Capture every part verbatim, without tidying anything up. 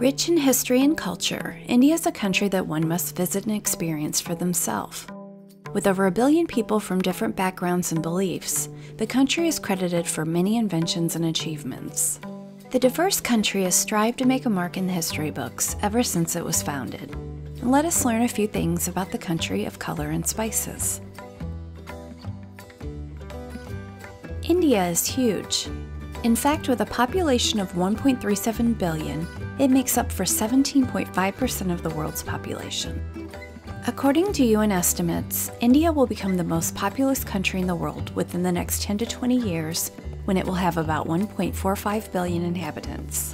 Rich in history and culture, India is a country that one must visit and experience for themselves. With over a billion people from different backgrounds and beliefs, the country is credited for many inventions and achievements. The diverse country has strived to make a mark in the history books ever since it was founded. And let us learn a few things about the country of color and spices. India is huge. In fact, with a population of one point three seven billion, it makes up for seventeen point five percent of the world's population. According to U N estimates, India will become the most populous country in the world within the next ten to twenty years, when it will have about one point four five billion inhabitants.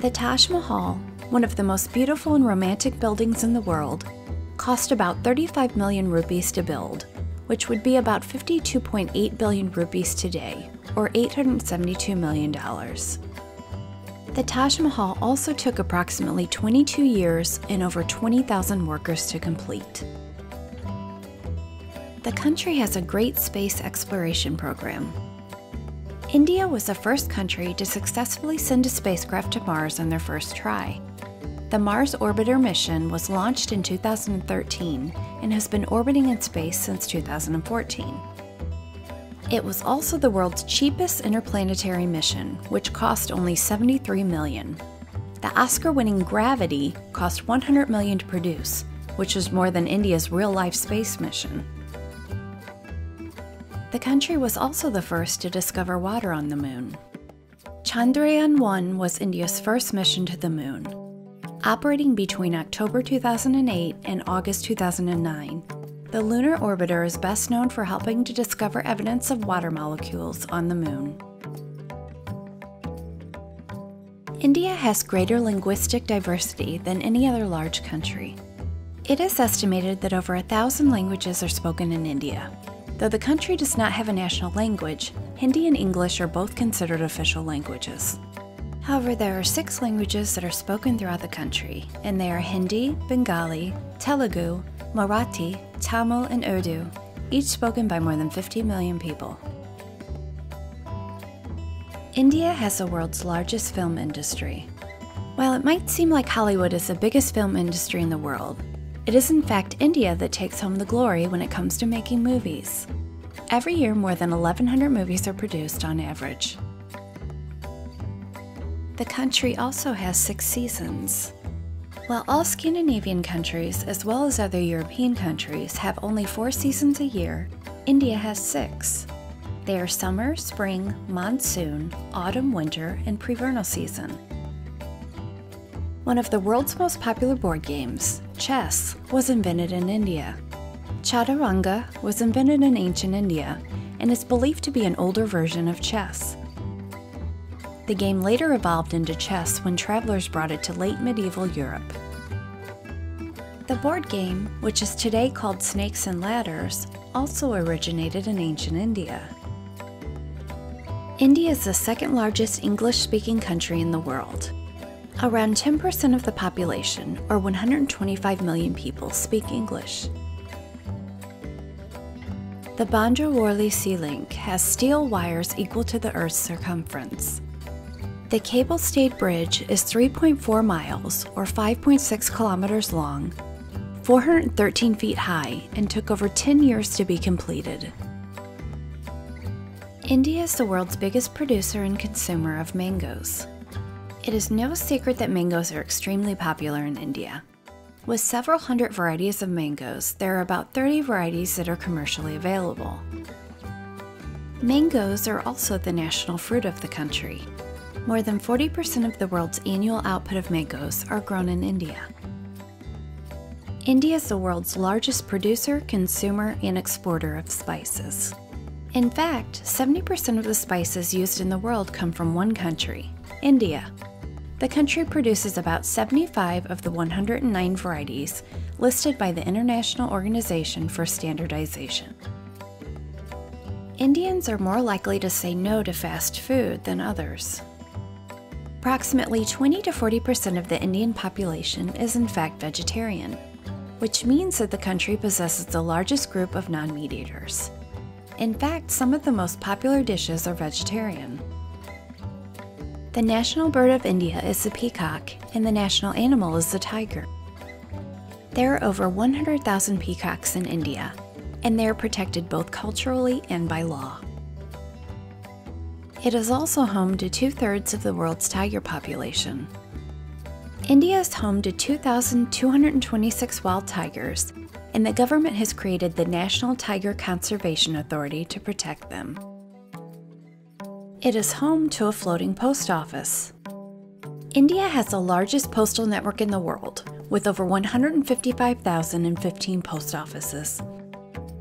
The Taj Mahal, one of the most beautiful and romantic buildings in the world, cost about thirty-five million rupees to build, which would be about fifty-two point eight billion rupees today, or eight hundred seventy-two million dollars. The Taj Mahal also took approximately twenty-two years and over twenty thousand workers to complete. The country has a great space exploration program. India was the first country to successfully send a spacecraft to Mars on their first try. The Mars Orbiter mission was launched in two thousand thirteen and has been orbiting in space since two thousand fourteen. It was also the world's cheapest interplanetary mission, which cost only seventy-three million dollars. The Oscar-winning Gravity cost one hundred million dollars to produce, which is more than India's real-life space mission. The country was also the first to discover water on the moon. Chandrayaan one was India's first mission to the moon. Operating between October two thousand eight and August two thousand nine, the lunar orbiter is best known for helping to discover evidence of water molecules on the moon. India has greater linguistic diversity than any other large country. It is estimated that over a thousand languages are spoken in India. Though the country does not have a national language, Hindi and English are both considered official languages. However, there are six languages that are spoken throughout the country, and they are Hindi, Bengali, Telugu, Marathi, Tamil, and Urdu, each spoken by more than fifty million people. India has the world's largest film industry. While it might seem like Hollywood is the biggest film industry in the world, it is in fact India that takes home the glory when it comes to making movies. Every year, more than eleven hundred movies are produced on average. The country also has six seasons. While all Scandinavian countries, as well as other European countries, have only four seasons a year, India has six. They are summer, spring, monsoon, autumn, winter, and prevernal season. One of the world's most popular board games, chess, was invented in India. Chaturanga was invented in ancient India and is believed to be an older version of chess. The game later evolved into chess when travelers brought it to late medieval Europe. The board game, which is today called Snakes and Ladders, also originated in ancient India. India is the second largest English-speaking country in the world. Around ten percent of the population, or one hundred twenty-five million people, speak English. The Bandra-Worli Sea Link has steel wires equal to the Earth's circumference. The cable-stayed bridge is three point four miles, or five point six kilometers long, four hundred thirteen feet high, and took over ten years to be completed. India is the world's biggest producer and consumer of mangoes. It is no secret that mangoes are extremely popular in India. With several hundred varieties of mangoes, there are about thirty varieties that are commercially available. Mangoes are also the national fruit of the country. More than forty percent of the world's annual output of mangoes are grown in India. India is the world's largest producer, consumer, and exporter of spices. In fact, seventy percent of the spices used in the world come from one country, India. The country produces about seventy-five of the one hundred nine varieties listed by the International Organization for Standardization. Indians are more likely to say no to fast food than others. Approximately twenty to forty percent of the Indian population is in fact vegetarian, which means that the country possesses the largest group of non-meat eaters. In fact, some of the most popular dishes are vegetarian. The national bird of India is the peacock, and the national animal is the tiger. There are over one hundred thousand peacocks in India, and they are protected both culturally and by law. It is also home to two-thirds of the world's tiger population. India is home to two thousand two hundred twenty-six wild tigers, and the government has created the National Tiger Conservation Authority to protect them. It is home to a floating post office. India has the largest postal network in the world, with over one hundred fifty-five thousand fifteen post offices.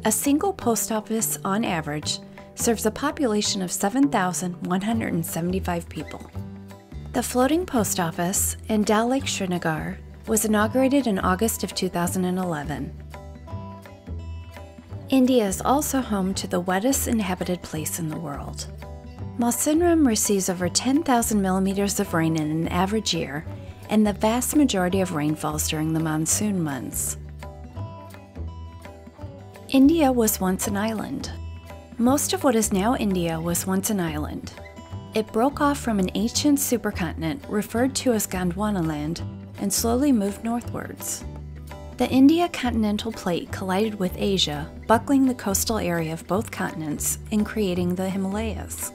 A single post office, on average, serves a population of seven thousand one hundred seventy-five people. The floating post office in Dal Lake Srinagar was inaugurated in August of two thousand eleven. India is also home to the wettest inhabited place in the world. Mawsynram receives over ten thousand millimeters of rain in an average year, and the vast majority of rain falls during the monsoon months. India was once an island. Most of what is now India was once an island. It broke off from an ancient supercontinent referred to as Gondwanaland and slowly moved northwards. The India continental plate collided with Asia, buckling the coastal area of both continents and creating the Himalayas.